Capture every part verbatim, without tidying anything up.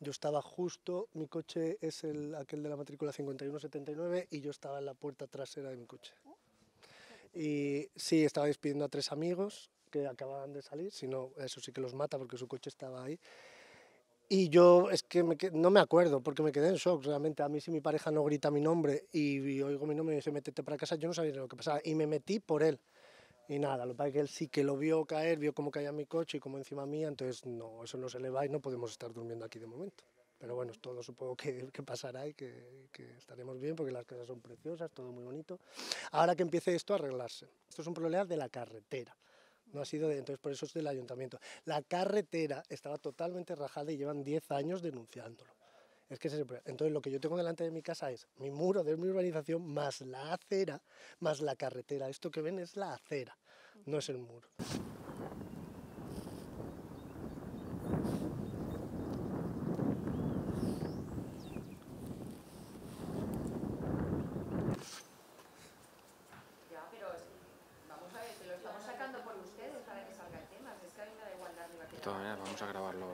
Yo estaba justo, mi coche es el, aquel de la matrícula cincuenta y uno setenta y nueve y yo estaba en la puerta trasera de mi coche. Y sí, estaba despidiendo a tres amigos que acababan de salir, si no, eso sí que los mata porque su coche estaba ahí. Y yo es que me, no me acuerdo porque me quedé en shock, realmente. A mí si mi pareja no grita mi nombre y, y oigo mi nombre y me dice métete para casa, yo no sabía lo que pasaba y me metí por él. Y nada, lo que pasa es que él sí que lo vio caer, vio cómo caía mi coche y cómo encima mía, entonces no, eso no se le va y no podemos estar durmiendo aquí de momento. Pero bueno, todo supongo que, que pasará y que, que estaremos bien porque las casas son preciosas, todo muy bonito. Ahora que empiece esto a arreglarse. Esto es un problema de la carretera, no ha sido de, entonces por eso es del ayuntamiento. La carretera estaba totalmente rajada y llevan diez años denunciándolo. Es que entonces lo que yo tengo delante de mi casa es mi muro de mi urbanización más la acera, más la carretera. Esto que ven es la acera, no es el muro. Ya, pero es, vamos a ver, te lo estamos sacando por ustedes para que salga el tema. Es que hay una igualdad de la que... De todas maneras, vamos a grabarlo.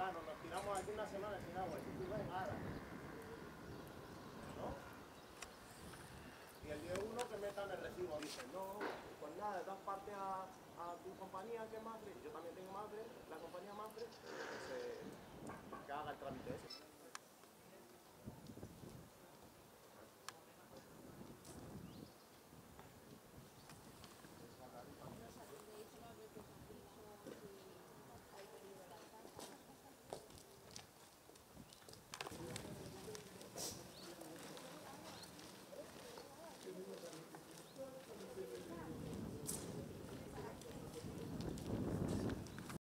Claro, nos tiramos aquí una semana sin agua y no hay nada. ¿No? Y el día uno que metan el recibo, dicen, no, pues nada, das parte a, a tu compañía que es Mafre, yo también tengo Mafre, la compañía Mafre, pues eh, que haga el trámite ese.